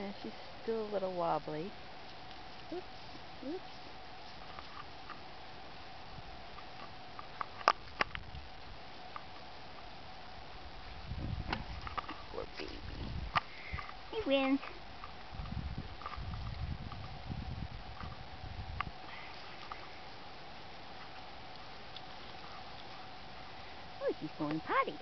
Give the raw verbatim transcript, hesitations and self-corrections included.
Yeah, she's still a little wobbly. Oops, oops. Poor baby. He wins. Oh, he's going potty.